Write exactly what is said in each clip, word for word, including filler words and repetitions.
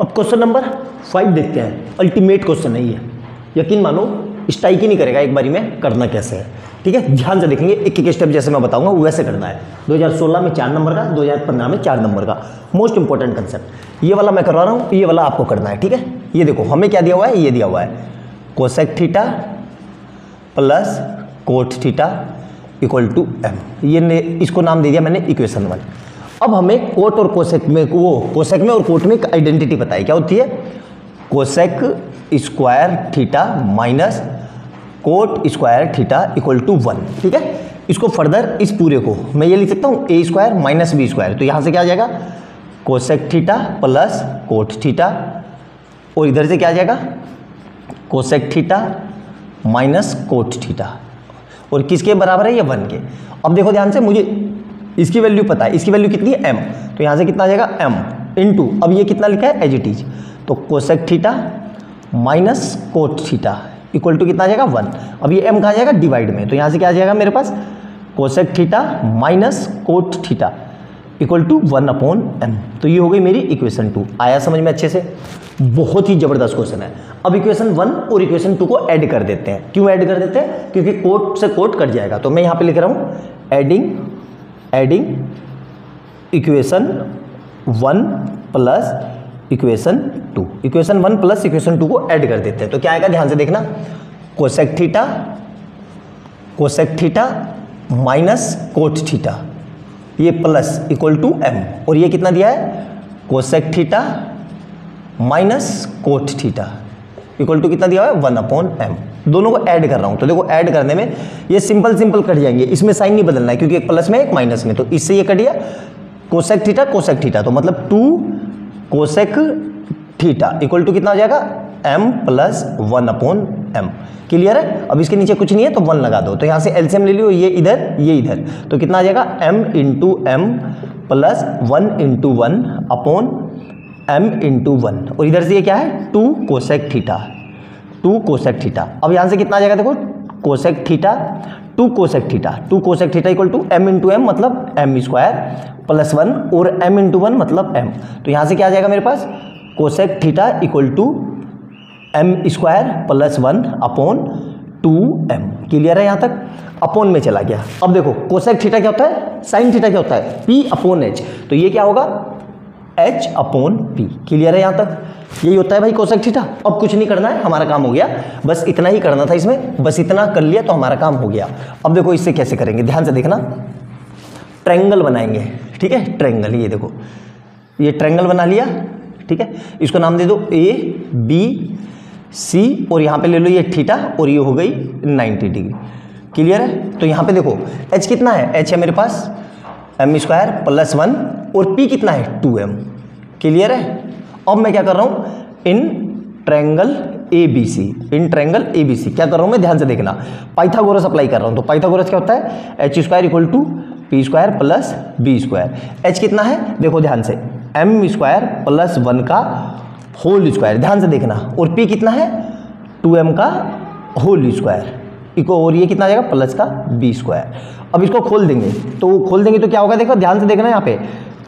अब question number five देखते हैं। अल्टीमेट क्वेश्चन है ये, यकीन मानो स्ट्राइक ही नहीं करेगा एक बारी में। करना कैसे है ठीक है, ध्यान से देखेंगे। एक एक स्टेप जैसे मैं बताऊंगा वैसे करना है। दो हज़ार सोलह में चार नंबर का, दो हज़ार पंद्रह में चार नंबर का, मोस्ट इंपॉर्टेंट कंसेप्ट। ये वाला मैं करवा रहा हूँ, ये वाला आपको करना है ठीक है। ये देखो हमें क्या दिया हुआ है, ये दिया हुआ है cosec theta plus cot theta equal to M. ये ने इसको नाम दे दिया मैंने इक्वेशन वन। अब हमें कोट और कोसेक में, वो कोसेक में और कोट में एक आइडेंटिटी पता है, क्या होती है cosec square theta minus cot square theta equal to one ठीक है। इसको फर्दर इस पूरे को मैं ये लिख सकता हूँ A square minus B square, तो यहाँ से क्या आ जाएगा cosec theta plus cot theta, और इधर से क्या आ जाएगा cosec theta minus cot theta, और किसके बराबर है ये वन के। अब देखो ध्यान से, मुझे इसकी वैल्यू पता है, इसकी वैल्यू कितनी है एम, तो यहाँ से कितना आ जाएगा एम इंटू, अब ये कितना लिखा है एज इट इज, तो cosec theta minus cot theta equal to कितना आ जाएगा वन। अब ये m कहाँ जाएगा डिवाइड में, तो यहाँ से क्या आ जाएगा मेरे पास cosec theta minus cot theta equal to one upon M. तो ये हो गई मेरी इक्वेशन टू। आया समझ में अच्छे से? बहुत ही ज़बरदस्त क्वेश्चन है। अब इक्वेशन वन और इक्वेशन टू को ऐड कर देते हैं। क्यों ऐड कर देते हैं? क्योंकि कोट से कोट कट जाएगा, तो मैं यहाँ पे लिख रहा हूँ adding adding equation one plus equation two. Equation one plus equation two को ऐड कर देते हैं तो क्या आएगा, ध्यान से देखना cosec theta cosec theta minus cot theta ये प्लस इक्वल टू एम, और ये कितना दिया है cosec theta minus cot theta equal to कितना दिया हुआ है वन अपॉन एम। दोनों को ऐड कर रहा हूँ, तो देखो ऐड करने में ये सिंपल सिंपल कट जाएंगे, इसमें साइन नहीं बदलना है क्योंकि एक प्लस में एक माइनस में, तो इससे ये कट गया कोसेक थीटा कोसेक थीटा, तो मतलब two cosec theta equal to कितना हो जाएगा m plus one upon M. Clear है? अब इसके नीचे कुछ नहीं है तो वन लगा दो, तो यहाँ से एलसीएम ले लियो, ये इधर ये इधर, तो कितना आ जाएगा m into M plus one into one upon M into one, और इधर से ये क्या है two cosec theta two cosec theta. अब यहाँ से कितना आ जाएगा देखो cosec theta two cosec theta two cosec theta equal to M into M मतलब एम स्क्वायर प्लस वन और एम इंटू वन मतलब एम, तो यहाँ से क्या आ जाएगा मेरे पास cosec theta equal to M square plus one upon two M. Clear है? यहाँ तक अपॉन में चला गया। अब देखो कोसेक थीटा क्या होता है, साइन थीटा क्या होता है पी अपॉन एच, तो ये क्या होगा एच अपॉन पी। क्लियर है? यहाँ तक यही होता है भाई कोसेक थीटा। अब कुछ नहीं करना है, हमारा काम हो गया, बस इतना ही करना था इसमें, बस इतना कर लिया तो हमारा काम हो गया। अब देखो इससे कैसे करेंगे, ध्यान से देखना ट्रायंगल बनाएंगे ठीक है। ट्रायंगल ये देखो, ये ट्रायंगल बना लिया ठीक है। इसको नाम दे दो ए बी सी, और यहाँ पे ले लो ये थीटा, और ये हो गई नब्बे डिग्री। क्लियर है? तो यहाँ पे देखो h कितना है, h है मेरे पास एम स्क्वायर प्लस वन, और p कितना है टू एम। क्लियर है? अब मैं क्या कर रहा हूँ in triangle A B C, in triangle A B C क्या कर रहा हूँ मैं, ध्यान से देखना पाइथागोरस अप्लाई कर रहा हूँ। तो पाइथागोरस क्या होता है H square equal to P square plus B square. H कितना है देखो ध्यान से एम स्क्वायर प्लस वन का होल स्क्वायर, ध्यान से देखना, और पी कितना है टू एम का होल स्क्वायर इको, और ये कितना आ जाएगा प्लस का बी स्क्वायर। अब इसको खोल देंगे, तो खोल देंगे तो क्या होगा देखो ध्यान से देखना, यहाँ पे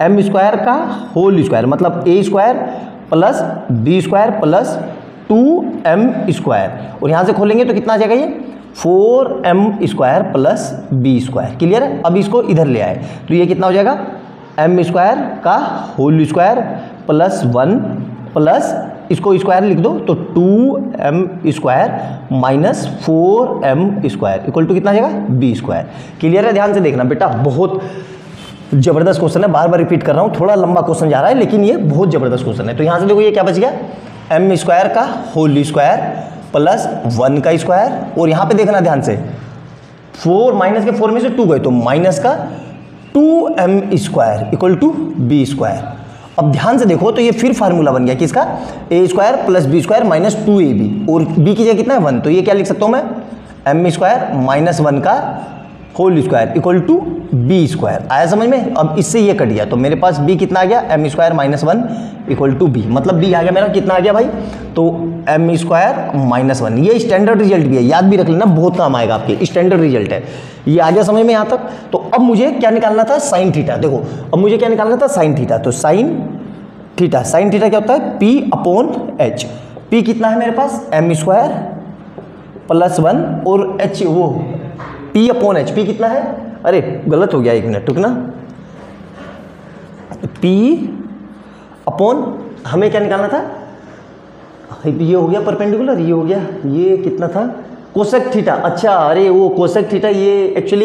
एम स्क्वायर का होल स्क्वायर मतलब A square plus B square plus two M square, और यहाँ से खोलेंगे तो कितना आ जाएगा ये four M square plus B square. Clear है? अब इसको इधर ले आए तो ये कितना हो जाएगा एम स्क्वायर का whole square plus one plus इसको स्क्वायर लिख दो तो two M square minus four M square equal to कितना आ जाएगा बी स्क्वायर। क्लियर है? ध्यान से देखना बेटा, बहुत ज़बरदस्त क्वेश्चन है, बार बार रिपीट कर रहा हूँ, थोड़ा लंबा क्वेश्चन जा रहा है लेकिन ये बहुत ज़बरदस्त क्वेश्चन है। तो यहाँ से देखो ये क्या बच गया एम स्क्वायर का होल स्क्वायर प्लस वन का स्क्वायर, और यहाँ पे देखना ध्यान से फोर माइनस के फोर में से टू गए तो माइनस का two M square equal to B square. अब ध्यान से देखो तो ये फिर फार्मूला बन गया किसका A square plus B square minus two A B, और बी की जगह कितना है वन, तो ये क्या लिख सकता हूँ मैं एम स्क्वायर माइनस वन का whole square equal to B square. आया समझ में? अब इससे ये कट गया तो मेरे पास बी कितना आ गया M square minus one equal to B, मतलब बी आ गया मेरा कितना आ गया भाई तो एम स्क्वायर माइनस वन। ये स्टैंडर्ड रिजल्ट भी है, याद भी रख लेना, बहुत काम आएगा आपके, स्टैंडर्ड रिजल्ट है ये। आ गया समझ में यहाँ तक? तो अब मुझे क्या निकालना था साइन थीटा। देखो अब मुझे क्या निकालना था साइन थीटा, तो साइन थीटा, साइन थीटा क्या होता है पी अपॉन एच। पी कितना है मेरे पास एम स्क्वायर प्लस वन और एच वो पी अपॉन एच। पी कितना है, अरे गलत हो गया एक मिनट रुकना, पी अपॉन हमें क्या निकालना था, ये हो गया परपेंडिकुलर, ये हो गया, ये कितना था कोसेक थीटा। अच्छा अरे वो कोसेक थीटा ये एक्चुअली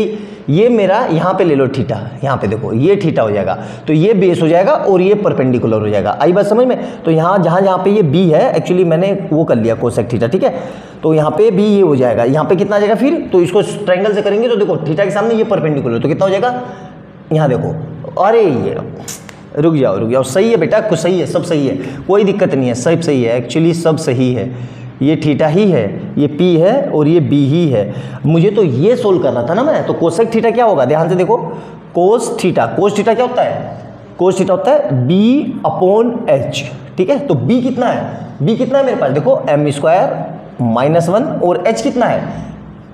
ये मेरा यहाँ पे ले लो थीटा, यहाँ पे देखो ये थीटा हो जाएगा तो ये बेस हो जाएगा और ये परपेंडिकुलर हो जाएगा। आई बात समझ में, तो यहाँ जहाँ जहाँ पे ये बी है एक्चुअली मैंने वो कर लिया कोसेक थीटा, ठीक है तो यहाँ पे बी ये हो जाएगा, यहाँ पे कितना आ जाएगा फिर, तो इसको ट्रायंगल से करेंगे तो देखो थीटा के सामने ये परपेंडिकुलर तो कितना हो जाएगा, यहाँ देखो अरे ये रुक जाओ रुक जाओ सही है बेटा कुछ सही है, सब सही है कोई दिक्कत नहीं है, सब सही है एक्चुअली सब सही है, ये थीटा ही है ये पी है और ये बी ही है। मुझे तो ये सोल्व करना था ना मैं, तो कोसेक थीटा क्या होगा ध्यान से देखो, कोस थीटा, कोस थीटा क्या होता है, कोस थीटा होता है b अपॉन एच, ठीक है तो b कितना है, b कितना है मेरे पास देखो एम स्क्वायर माइनस वन और h कितना है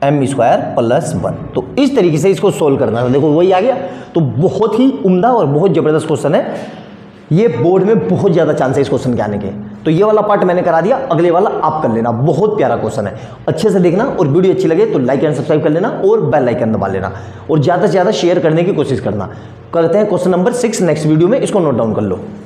एम स्क्वायर प्लस वन। तो इस तरीके से इसको सोल्व करना था, देखो वही आ गया। तो बहुत ही उम्दा और बहुत ज़बरदस्त क्वेश्चन है, ये बोर्ड में बहुत ज़्यादा चांस है इस क्वेश्चन के आने के। तो ये वाला पार्ट मैंने करा दिया, अगले वाला आप कर लेना, बहुत प्यारा क्वेश्चन है, अच्छे से देखना और वीडियो अच्छी लगे तो लाइक एंड सब्सक्राइब कर लेना और बेल आइकन दबा लेना और ज़्यादा से ज़्यादा शेयर करने की कोशिश करना। करते हैं question number six next video में, इसको नोट डाउन कर लो।